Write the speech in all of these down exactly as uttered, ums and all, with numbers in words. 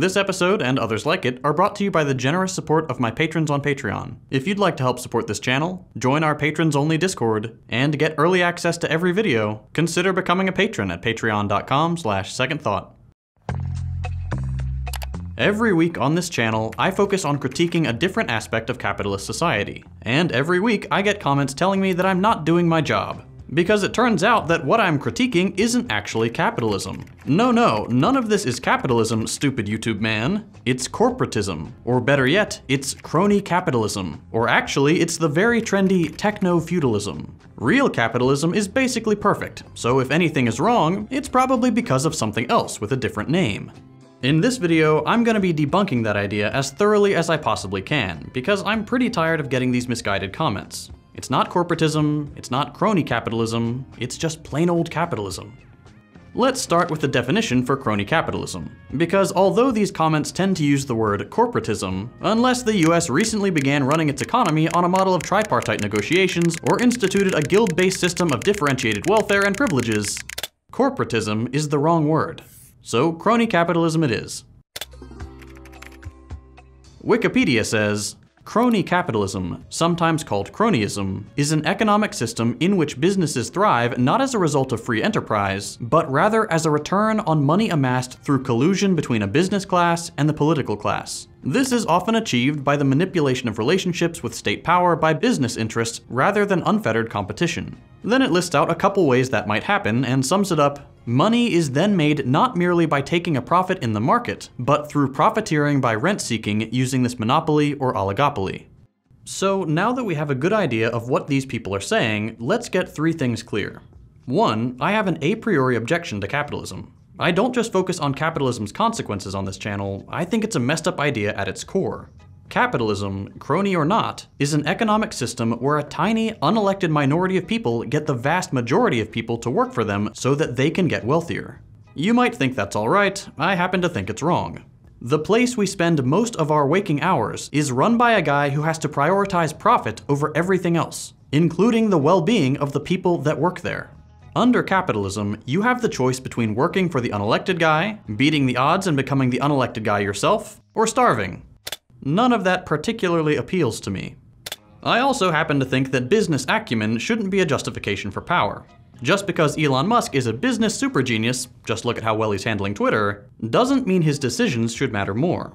This episode, and others like it, are brought to you by the generous support of my patrons on Patreon. If you'd like to help support this channel, join our patrons-only Discord, and get early access to every video, consider becoming a patron at patreon.com slash secondthought. Every week on this channel, I focus on critiquing a different aspect of capitalist society. And every week, I get comments telling me that I'm not doing my job. Because it turns out that what I'm critiquing isn't actually capitalism. No, no, none of this is capitalism, stupid YouTube man. It's corporatism. Or better yet, it's crony capitalism. Or actually, it's the very trendy techno-feudalism. Real capitalism is basically perfect, so if anything is wrong, it's probably because of something else with a different name. In this video, I'm going to be debunking that idea as thoroughly as I possibly can, because I'm pretty tired of getting these misguided comments. It's not corporatism, it's not crony capitalism, it's just plain old capitalism. Let's start with the definition for crony capitalism, because although these comments tend to use the word corporatism, unless the U S recently began running its economy on a model of tripartite negotiations or instituted a guild-based system of differentiated welfare and privileges, corporatism is the wrong word. So crony capitalism it is. Wikipedia says, crony capitalism, sometimes called cronyism, is an economic system in which businesses thrive not as a result of free enterprise, but rather as a return on money amassed through collusion between a business class and the political class. This is often achieved by the manipulation of relationships with state power by business interests rather than unfettered competition. Then it lists out a couple ways that might happen and sums it up. Money is then made not merely by taking a profit in the market, but through profiteering by rent-seeking using this monopoly or oligopoly. So now that we have a good idea of what these people are saying, let's get three things clear. One, I have an a priori objection to capitalism. I don't just focus on capitalism's consequences on this channel, I think it's a messed up idea at its core. Capitalism, crony or not, is an economic system where a tiny, unelected minority of people get the vast majority of people to work for them so that they can get wealthier. You might think that's all right, I happen to think it's wrong. The place we spend most of our waking hours is run by a guy who has to prioritize profit over everything else, including the well-being of the people that work there. Under capitalism, you have the choice between working for the unelected guy, beating the odds and becoming the unelected guy yourself, or starving. None of that particularly appeals to me. I also happen to think that business acumen shouldn't be a justification for power. Just because Elon Musk is a business super genius, just look at how well he's handling Twitter, doesn't mean his decisions should matter more.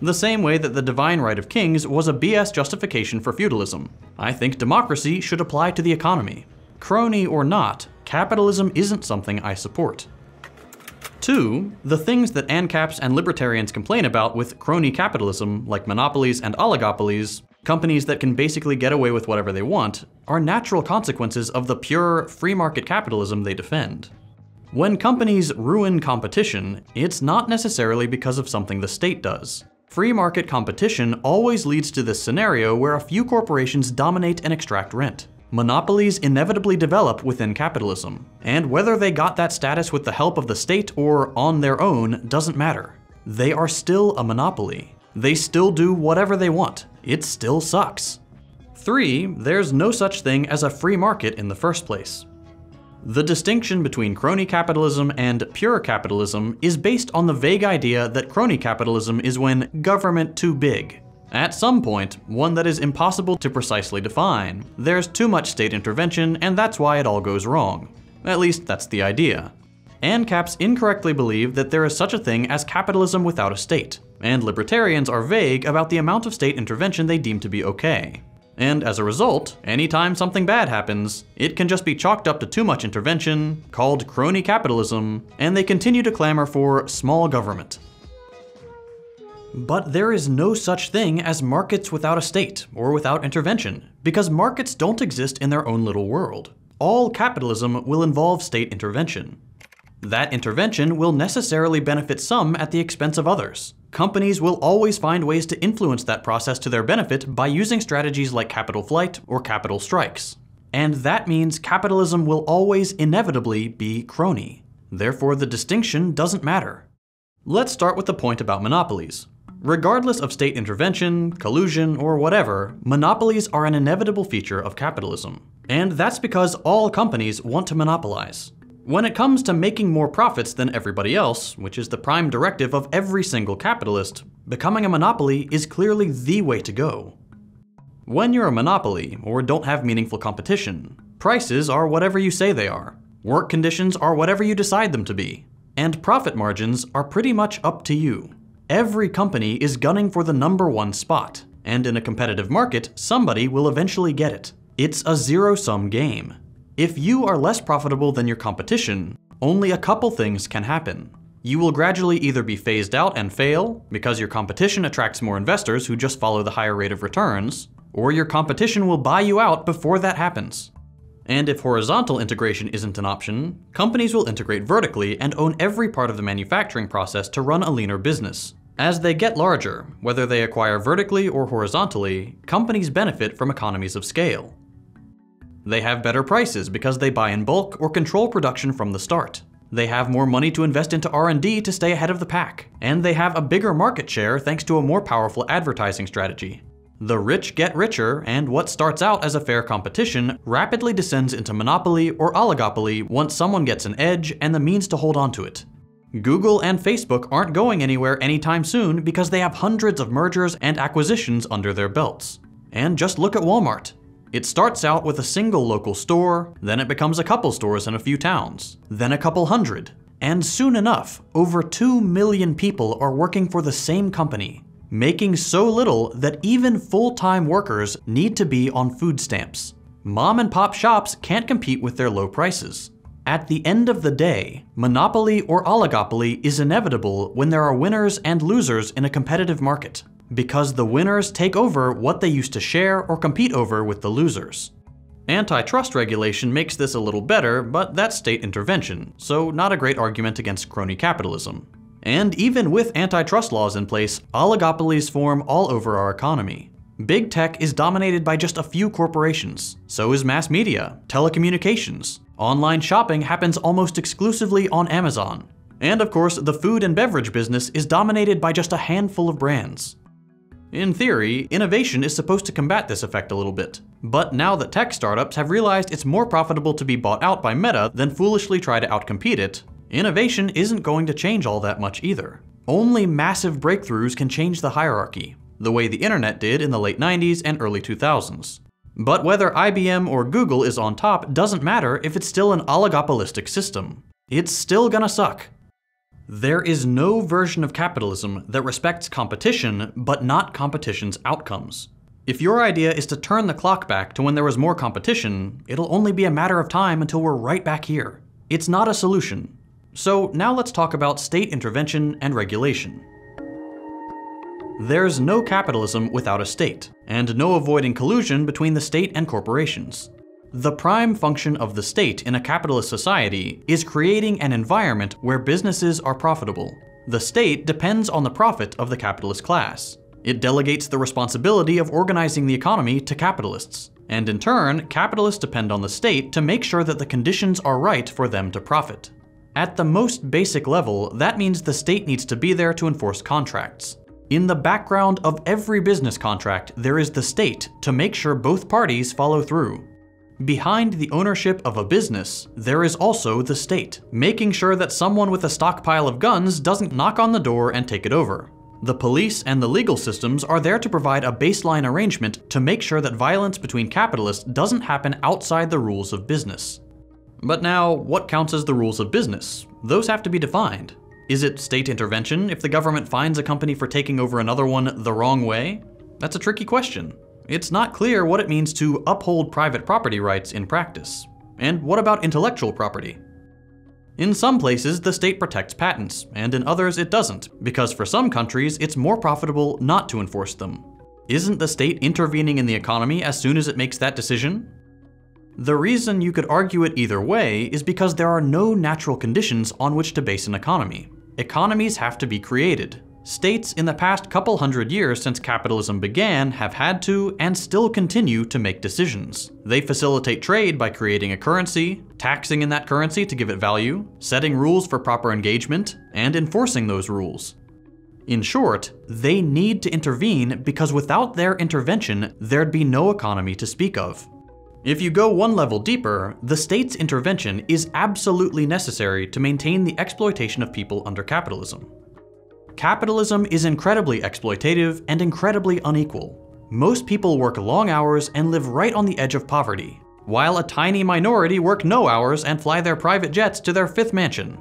The same way that the divine right of kings was a B S justification for feudalism. I think democracy should apply to the economy. Crony or not, capitalism isn't something I support. Two, the things that ANCAPs and libertarians complain about with crony capitalism, like monopolies and oligopolies, companies that can basically get away with whatever they want, are natural consequences of the pure free market capitalism they defend. When companies ruin competition, it's not necessarily because of something the state does. Free market competition always leads to this scenario where a few corporations dominate and extract rent. Monopolies inevitably develop within capitalism, and whether they got that status with the help of the state or on their own doesn't matter. They are still a monopoly. They still do whatever they want. It still sucks. Three, there's no such thing as a free market in the first place. The distinction between crony capitalism and pure capitalism is based on the vague idea that crony capitalism is when government too big. At some point, one that is impossible to precisely define, there's too much state intervention, and that's why it all goes wrong. At least that's the idea. ANCAPs incorrectly believe that there is such a thing as capitalism without a state, and libertarians are vague about the amount of state intervention they deem to be okay. And as a result, anytime something bad happens, it can just be chalked up to too much intervention, called crony capitalism, and they continue to clamor for small government. But there is no such thing as markets without a state or without intervention, because markets don't exist in their own little world. All capitalism will involve state intervention. That intervention will necessarily benefit some at the expense of others. Companies will always find ways to influence that process to their benefit by using strategies like capital flight or capital strikes. And that means capitalism will always inevitably be crony. Therefore, the distinction doesn't matter. Let's start with the point about monopolies. Regardless of state intervention, collusion, or whatever, monopolies are an inevitable feature of capitalism. And that's because all companies want to monopolize. When it comes to making more profits than everybody else, which is the prime directive of every single capitalist, becoming a monopoly is clearly the way to go. When you're a monopoly, or don't have meaningful competition, prices are whatever you say they are, work conditions are whatever you decide them to be, and profit margins are pretty much up to you. Every company is gunning for the number one spot, and in a competitive market, somebody will eventually get it. It's a zero-sum game. If you are less profitable than your competition, only a couple things can happen. You will gradually either be phased out and fail, because your competition attracts more investors who just follow the higher rate of returns, or your competition will buy you out before that happens. And if horizontal integration isn't an option, companies will integrate vertically and own every part of the manufacturing process to run a leaner business. As they get larger, whether they acquire vertically or horizontally, companies benefit from economies of scale. They have better prices because they buy in bulk or control production from the start. They have more money to invest into R and D to stay ahead of the pack. And they have a bigger market share thanks to a more powerful advertising strategy. The rich get richer, and what starts out as a fair competition rapidly descends into monopoly or oligopoly once someone gets an edge and the means to hold onto it. Google and Facebook aren't going anywhere anytime soon because they have hundreds of mergers and acquisitions under their belts. And just look at Walmart. It starts out with a single local store, then it becomes a couple stores in a few towns, then a couple hundred. And soon enough, over two million people are working for the same company, making so little that even full-time workers need to be on food stamps. Mom and pop shops can't compete with their low prices. At the end of the day, monopoly or oligopoly is inevitable when there are winners and losers in a competitive market, because the winners take over what they used to share or compete over with the losers. Antitrust regulation makes this a little better, but that's state intervention, so not a great argument against crony capitalism. And even with antitrust laws in place, oligopolies form all over our economy. Big tech is dominated by just a few corporations. So is mass media, telecommunications. Online shopping happens almost exclusively on Amazon. And of course, the food and beverage business is dominated by just a handful of brands. In theory, innovation is supposed to combat this effect a little bit. But now that tech startups have realized it's more profitable to be bought out by Meta than foolishly try to outcompete it, innovation isn't going to change all that much either. Only massive breakthroughs can change the hierarchy, the way the internet did in the late nineties and early two thousands. But whether I B M or Google is on top doesn't matter if it's still an oligopolistic system. It's still gonna suck. There is no version of capitalism that respects competition, but not competition's outcomes. If your idea is to turn the clock back to when there was more competition, it'll only be a matter of time until we're right back here. It's not a solution. So now let's talk about state intervention and regulation. There's no capitalism without a state, and no avoiding collusion between the state and corporations. The prime function of the state in a capitalist society is creating an environment where businesses are profitable. The state depends on the profit of the capitalist class. It delegates the responsibility of organizing the economy to capitalists. And in turn, capitalists depend on the state to make sure that the conditions are right for them to profit. At the most basic level, that means the state needs to be there to enforce contracts. In the background of every business contract, there is the state to make sure both parties follow through. Behind the ownership of a business, there is also the state, making sure that someone with a stockpile of guns doesn't knock on the door and take it over. The police and the legal systems are there to provide a baseline arrangement to make sure that violence between capitalists doesn't happen outside the rules of business. But now, what counts as the rules of business? Those have to be defined. Is it state intervention if the government fines a company for taking over another one the wrong way? That's a tricky question. It's not clear what it means to uphold private property rights in practice. And what about intellectual property? In some places, the state protects patents, and in others it doesn't, because for some countries, it's more profitable not to enforce them. Isn't the state intervening in the economy as soon as it makes that decision? The reason you could argue it either way is because there are no natural conditions on which to base an economy. Economies have to be created. States in the past couple hundred years since capitalism began have had to and still continue to make decisions. They facilitate trade by creating a currency, taxing in that currency to give it value, setting rules for proper engagement, and enforcing those rules. In short, they need to intervene because without their intervention, there'd be no economy to speak of. If you go one level deeper, the state's intervention is absolutely necessary to maintain the exploitation of people under capitalism. Capitalism is incredibly exploitative and incredibly unequal. Most people work long hours and live right on the edge of poverty, while a tiny minority work no hours and fly their private jets to their fifth mansion.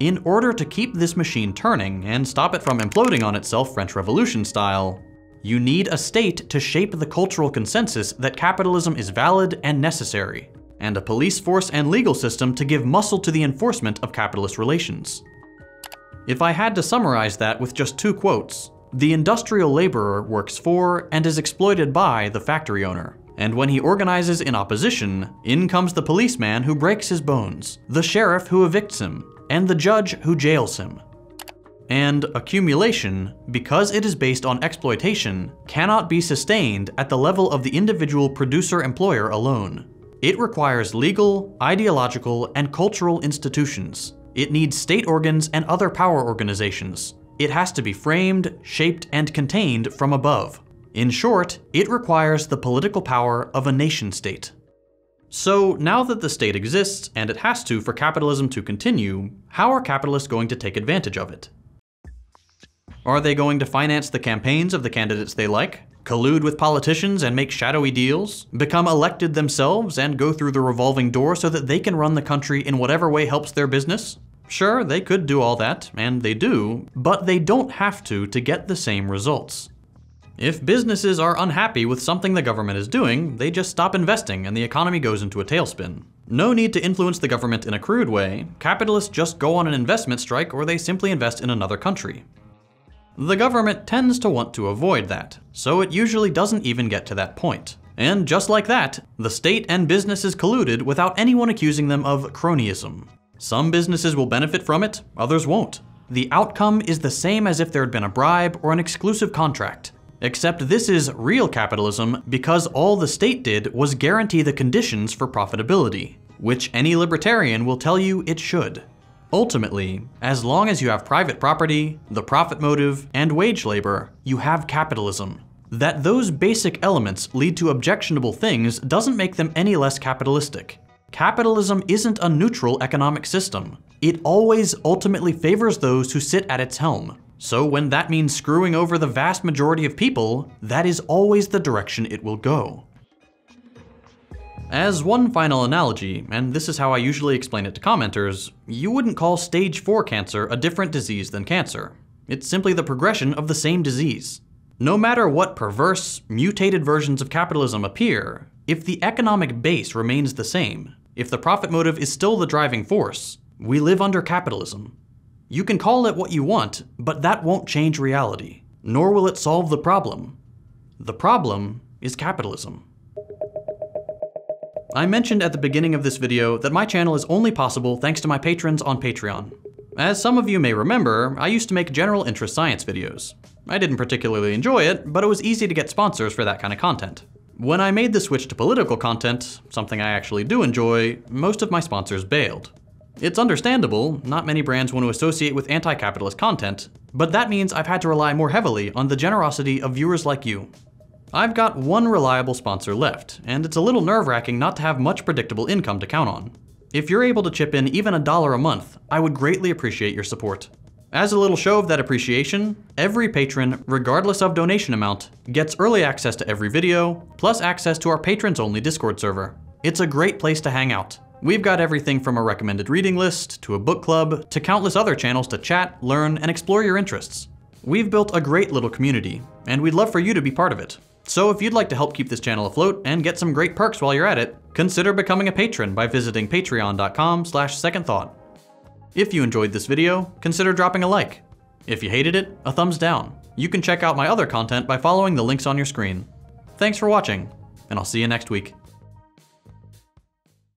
In order to keep this machine turning and stop it from imploding on itself French Revolution style, you need a state to shape the cultural consensus that capitalism is valid and necessary, and a police force and legal system to give muscle to the enforcement of capitalist relations. If I had to summarize that with just two quotes, the industrial laborer works for and is exploited by the factory owner. And when he organizes in opposition, in comes the policeman who breaks his bones, the sheriff who evicts him, and the judge who jails him. And accumulation, because it is based on exploitation, cannot be sustained at the level of the individual producer-employer alone. It requires legal, ideological, and cultural institutions. It needs state organs and other power organizations. It has to be framed, shaped, and contained from above. In short, it requires the political power of a nation-state. So now that the state exists, and it has to for capitalism to continue, how are capitalists going to take advantage of it? Are they going to finance the campaigns of the candidates they like, collude with politicians and make shadowy deals, become elected themselves and go through the revolving door so that they can run the country in whatever way helps their business? Sure, they could do all that, and they do, but they don't have to to get the same results. If businesses are unhappy with something the government is doing, they just stop investing and the economy goes into a tailspin. No need to influence the government in a crude way, capitalists just go on an investment strike or they simply invest in another country. The government tends to want to avoid that, so it usually doesn't even get to that point. And just like that, the state and businesses colluded without anyone accusing them of cronyism. Some businesses will benefit from it, others won't. The outcome is the same as if there had been a bribe or an exclusive contract. Except this is real capitalism because all the state did was guarantee the conditions for profitability, which any libertarian will tell you it should. Ultimately, as long as you have private property, the profit motive, and wage labor, you have capitalism. That those basic elements lead to objectionable things doesn't make them any less capitalistic. Capitalism isn't a neutral economic system. It always ultimately favors those who sit at its helm. So when that means screwing over the vast majority of people, that is always the direction it will go. As one final analogy, and this is how I usually explain it to commenters, you wouldn't call stage four cancer a different disease than cancer. It's simply the progression of the same disease. No matter what perverse, mutated versions of capitalism appear, if the economic base remains the same, if the profit motive is still the driving force, we live under capitalism. You can call it what you want, but that won't change reality, nor will it solve the problem. The problem is capitalism. I mentioned at the beginning of this video that my channel is only possible thanks to my patrons on Patreon. As some of you may remember, I used to make general interest science videos. I didn't particularly enjoy it, but it was easy to get sponsors for that kind of content. When I made the switch to political content, something I actually do enjoy, most of my sponsors bailed. It's understandable, not many brands want to associate with anti-capitalist content, but that means I've had to rely more heavily on the generosity of viewers like you. I've got one reliable sponsor left, and it's a little nerve-wracking not to have much predictable income to count on. If you're able to chip in even a dollar a month, I would greatly appreciate your support. As a little show of that appreciation, every patron, regardless of donation amount, gets early access to every video, plus access to our patrons-only Discord server. It's a great place to hang out. We've got everything from a recommended reading list, to a book club, to countless other channels to chat, learn, and explore your interests. We've built a great little community, and we'd love for you to be part of it. So if you'd like to help keep this channel afloat and get some great perks while you're at it, consider becoming a patron by visiting patreon dot com slash second thought. If you enjoyed this video, consider dropping a like. If you hated it, a thumbs down. You can check out my other content by following the links on your screen. Thanks for watching, and I'll see you next week.